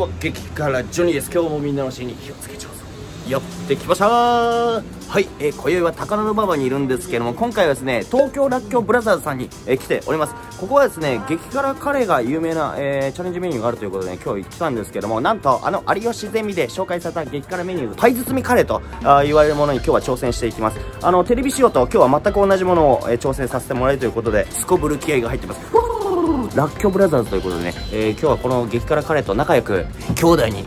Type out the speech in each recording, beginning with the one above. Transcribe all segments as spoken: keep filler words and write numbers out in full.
は激辛ジョニーです。今日もみんなの死に火をつけちゃうぞ。やってきましたー。はい、えー、今宵は高田馬場にいるんですけども、今回はですね東京らっきょうブラザーズさんに、えー、来ております。ここはですね激辛カレーが有名な、えー、チャレンジメニューがあるということで、ね、今日行ってたんですけども、なんとあの有吉ゼミで紹介された激辛メニューパイ包みカレーとあー言われるものに今日は挑戦していきます。あのテレビ仕様と今日は全く同じものを、えー、挑戦させてもらえるということで、すこぶる気合が入ってます。らっきょうブラザーズということでね、えー、今日はこの激辛カレーと仲良く兄弟に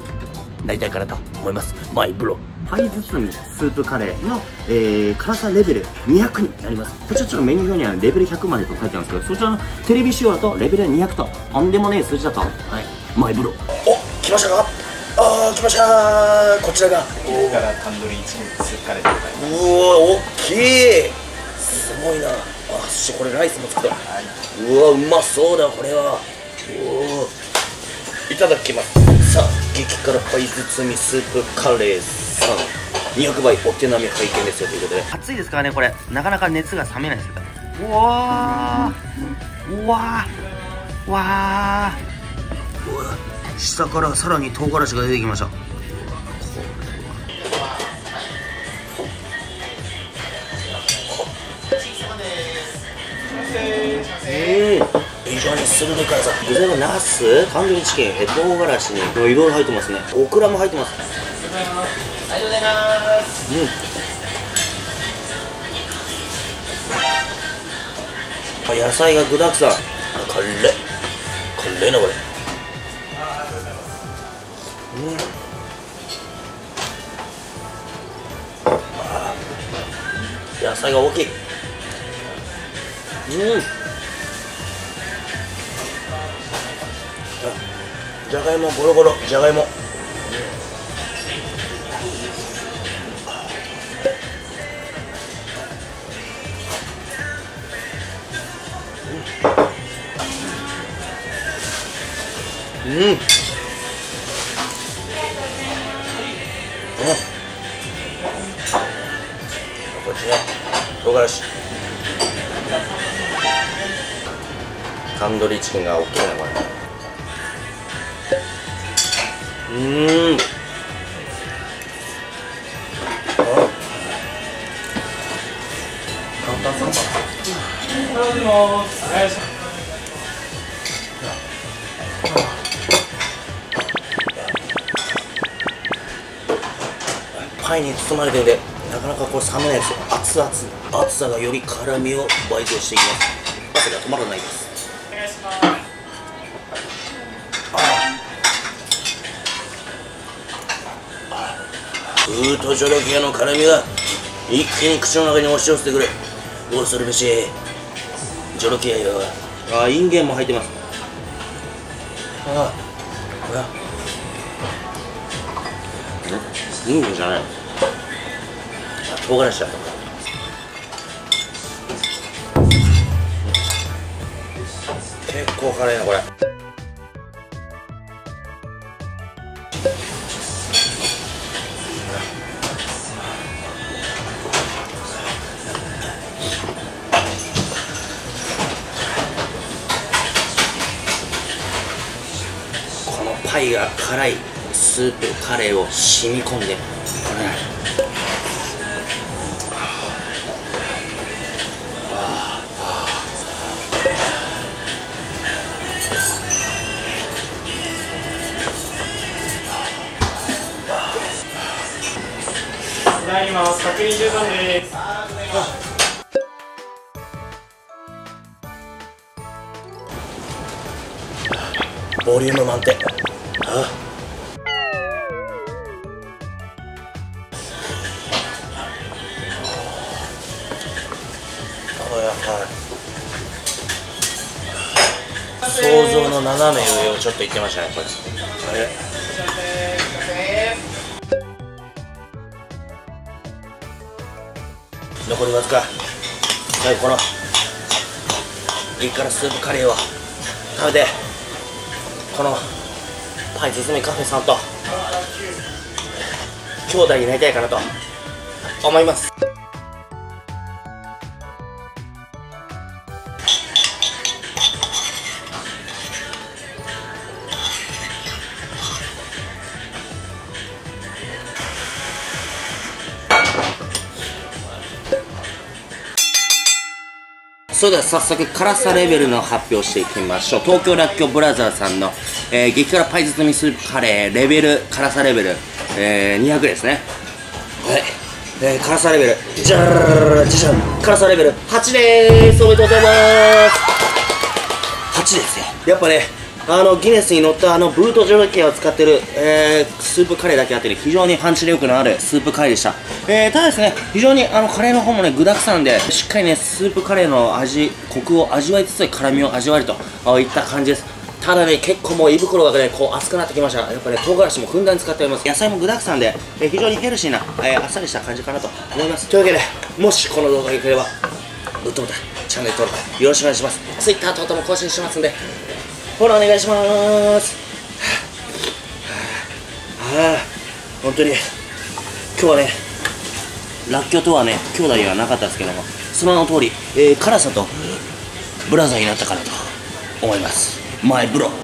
なりたいかなと思います。マイブロパイ包みスープカレーの、えー、辛さレベルにひゃくになります。こちらちょっとメニュー表にはレベルひゃくまでと書いてあるんですけど、そちらのテレビ仕様だとレベルにひゃくととんでもねえ数字だと。はい、マイブロ。お、来ましたか。あー、来ましたー。こちらが激辛タンドリーチキンスープカレーでございます。うわ、おっきい、すごいなあ。そしてこれライスも作った、はい、うわうまそうだこれは。お、いただきます。さあ、激辛パイ包みスープカレーさんにひゃくばいお手並み拝見ですよということで、暑いですからねこれ、なかなか熱が冷めないですから。うわー、うわー、うわー、うわ、下からさらに唐辛子が出てきました。えー、非常に鋭い辛さ。具材はナス、タンドリーチキン、唐辛子にいろいろ入ってますね。オクラも入ってます。ありがとうございます。うん、野菜が具だくさん。カレーカレーなこれ。うん、あ、野菜が大きい。うん、じゃがいもゴロゴロ、じゃがいも。うん、うん、うん、こっちね、唐辛子。タンドリーチキンが大きいなこれ。うーん、パイに包まれてるんでなかなかこれ冷めないですよ。熱々、熱さがより辛みを倍増していきます。汗が止まらないです。うーとジョロキアの辛みが一気に口の中に押し寄せてくる。恐るべしジョロキアよ。ああ、インゲンも入ってます。ああ、インゲンじゃない、あ、唐辛子だった。結構辛いなこれ。パイが辛いスープカレーを染み込んで、これ、ただいま確認中なんです。ボリューム満点。ああ、想像の斜め上をちょっといってましたねこれ。あれ、残りわずか。はい、この激辛スープカレーを食べて、このパイ包みカフェさんと兄弟になりたいかなと思います。それでは早速辛さレベルの発表していきましょう。東京らっきょうブラザーさんの、えー、激辛パイ包みスープカレーレベル辛さレベル、えー、にひゃくですね。はい、えー、辛さレベルじゃーじゃー辛さレベルはちでーす。おめでとうございます。はちですよ。やっぱね、あのギネスに乗ったあのブートジョロキアを使ってる、えー、スープカレーだけあって、ね、非常にパンチ力のあるスープカレーでした。えー、ただですね、非常にあのカレーの方もね具だくさんで、しっかりねスープカレーの味コクを味わいつつ辛みを味わえるといった感じです。ただね、結構もう胃袋がねこう熱くなってきました。やっぱね唐辛子もふんだんに使っております。野菜も具だくさんで、えー、非常にヘルシーな、えー、あっさりした感じかなと思います。というわけで、もしこの動画が良ければグッドボタン、チャンネル登録よろしくお願いします。 Twitter 等々も更新してますんでフォローお願いしまーす。はあ、本当に今日はねらっきょうとはね兄弟ではなかったですけども、その名の通り、えー、辛さとブラザーになったかなと思います。マイブロ。